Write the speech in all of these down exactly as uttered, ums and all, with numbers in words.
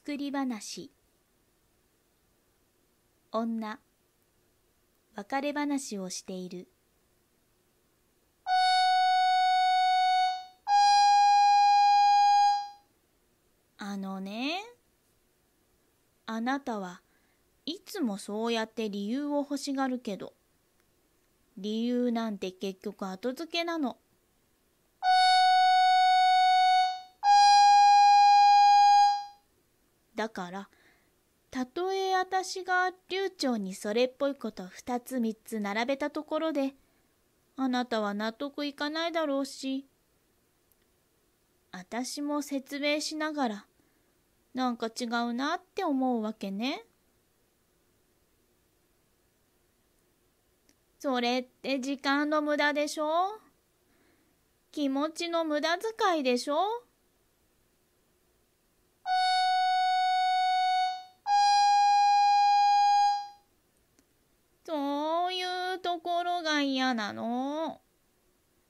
作り話。女、別れ話をしている。あのね、あなたはいつもそうやって理由を欲しがるけど、理由なんて結局後付けなの。だから、たとえあたしが流暢にそれっぽいことふたつみっつ並べたところで、あなたは納得いかないだろうし、あたしも説明しながら、なんか違うなって思うわけね。それって時間の無駄でしょ？気持ちの無駄遣いでしょ？そういうところが嫌なの。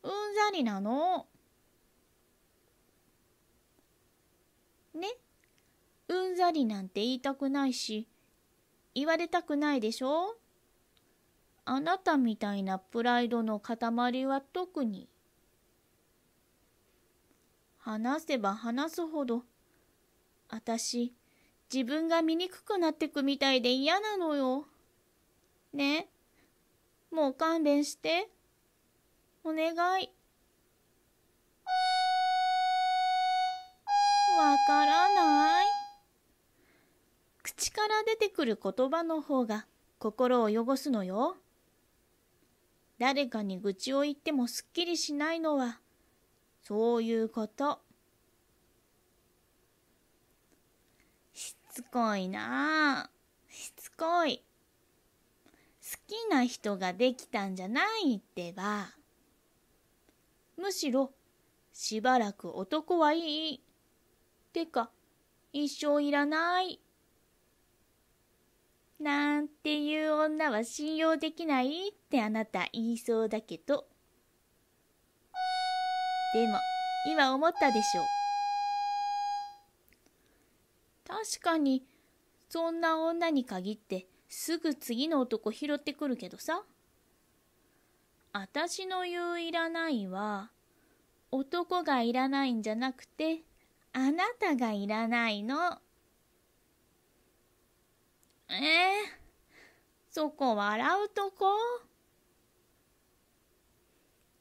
うんざりなの。ね、うんざりなんて言いたくないし、言われたくないでしょ？あなたみたいなプライドの塊は特に。話せば話すほど、あたし、自分が醜くなってくみたいで嫌なのよ。ね、もう勘弁して。お願い。わからない。口から出てくる言葉の方が心を汚すのよ。誰かに愚痴を言ってもすっきりしないのは、そういうこと。しつこいなあ、しつこい。好きな人ができたんじゃないってば。むしろ、しばらく男はいい。てか、一生いらない。なんていう女は信用できないってあなた言いそうだけど。でも、今思ったでしょう。確かに、そんな女に限って、すぐ次の男拾ってくるけどさ。あたしの言ういらないは、男がいらないんじゃなくて、あなたがいらないの。えー、そこ笑うとこ？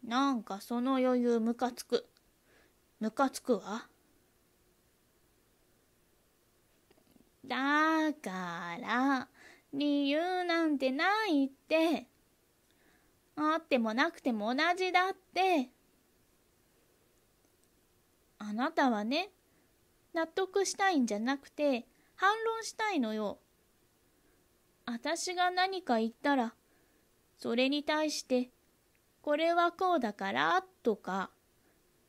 なんかその余裕ムカつく。ムカつくわ。だから、理由なんてないって。あってもなくても同じだって。あなたはね、納得したいんじゃなくて、反論したいのよ。あたしが何か言ったら、それに対して、これはこうだからとか、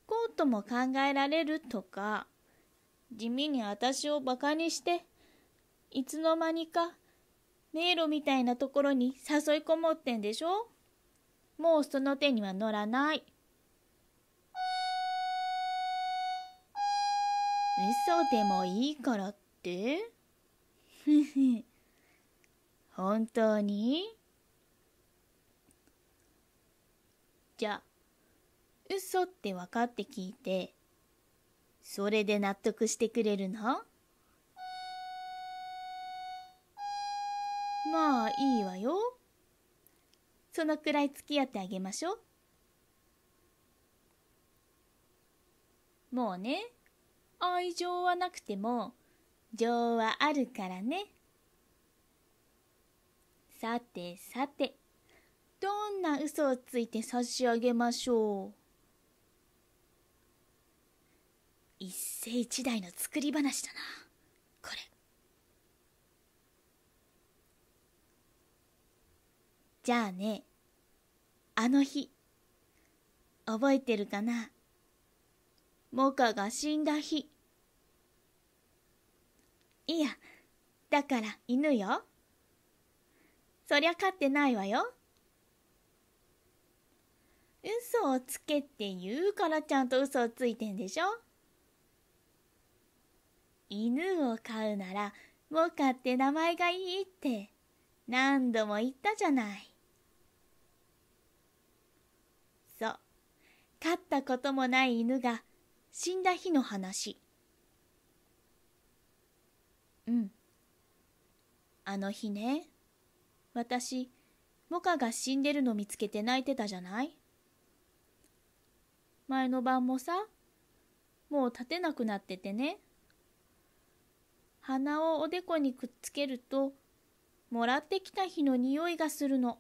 こうとも考えられるとか、地味にあたしをバカにして、いつの間にか、迷路みたいなところに誘いこもってんでしょ？もうその手には乗らない。嘘でもいいからって？ふふ。本当に？じゃあ、嘘って分かって聞いて、それで納得してくれるの？まあいいわよ。そのくらい付き合ってあげましょう。もうね、愛情はなくても情はあるからね。さてさて、どんな嘘をついて差し上げましょう。一世一代の作り話だな、これ。じゃあね、あの日、覚えてるかな？モカが死んだ日。いや、だから犬よ。そりゃ飼ってないわよ。嘘をつけって言うからちゃんと嘘をついてんでしょ？犬を飼うならモカって名前がいいって何度も言ったじゃない。そう、飼ったこともない犬が死んだ日の話。うん、あの日ね、私モカが死んでるの見つけて泣いてたじゃない。前の晩もさ、もう立てなくなっててね、鼻をおでこにくっつけるともらってきた日の匂いがするの。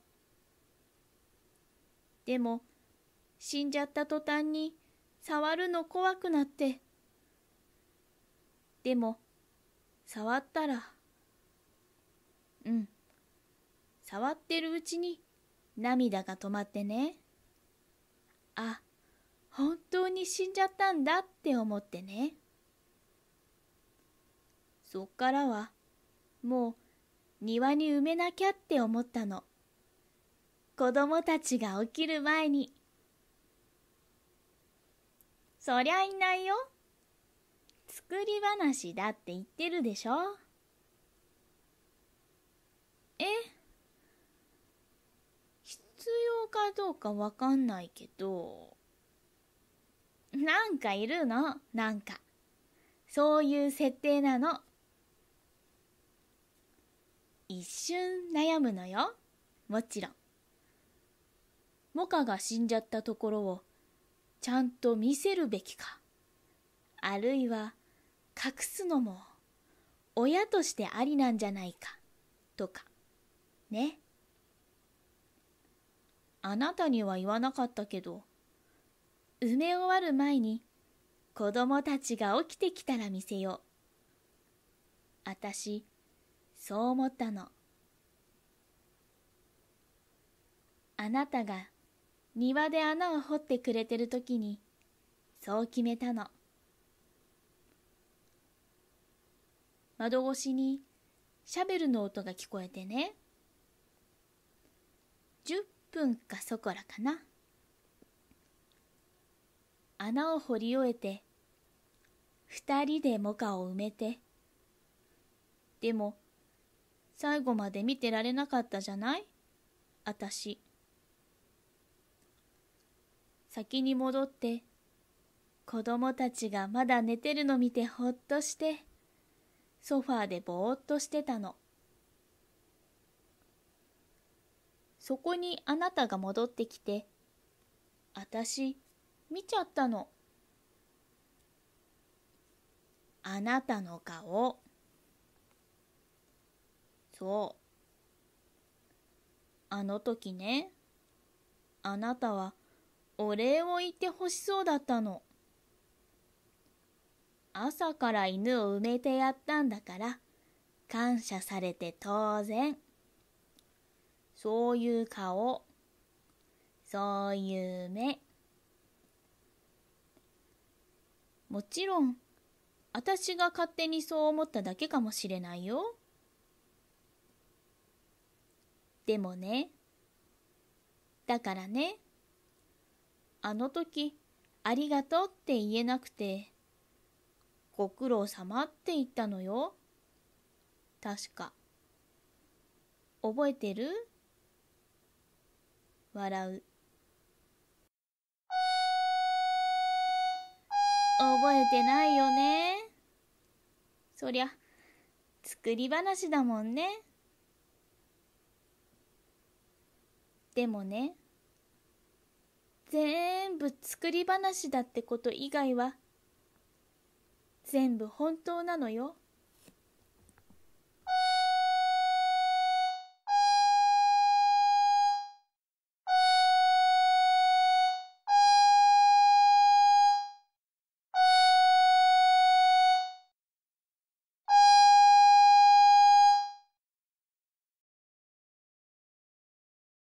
でも死んじゃった途端に触るの怖くなって、でも触ったら、うん、触ってるうちに涙が止まってね、あ、本当に死んじゃったんだって思ってね。そっからはもう庭に埋めなきゃって思ったの。子供たちが起きる前に。そりゃいないよ。作り話だって言ってるでしょ。え、必要かどうかわかんないけど、なんかいるの、なんか。そういう設定なの。一瞬悩むのよ、もちろん。モカが死んじゃったところをちゃんと見せるべきか、あるいは隠すのも親としてありなんじゃないかとかね。あなたには言わなかったけど、埋め終わる前に子供たちが起きてきたら見せよう。あたしそう思ったの。あなたが庭で穴を掘ってくれてるときにそう決めたの。窓越しにシャベルの音が聞こえてね。じゅっぷんかそこらかな。穴を掘り終えて二人でモカを埋めて、でも最後まで見てられなかったじゃない、あたし。先に戻って子供たちがまだ寝てるの見てほっとしてソファーでぼーっとしてたの。そこにあなたが戻ってきて、あたし見ちゃったの。あなたの顔。そう。あの時ね、あなたはお礼を言ってほしそうだったの。朝から犬を埋めてやったんだから、感謝されて当然。そういう顔、そういう目。もちろん、あたしが勝手にそう思っただけかもしれないよ。でもね、だからね、あの時ありがとうって言えなくて、ご苦労様って言ったのよ。確か。覚えてる？笑う。覚えてないよね。そりゃ、作り話だもんね。でもね、ぜんぶ作り話だってこと以外は、全部本当なのよ。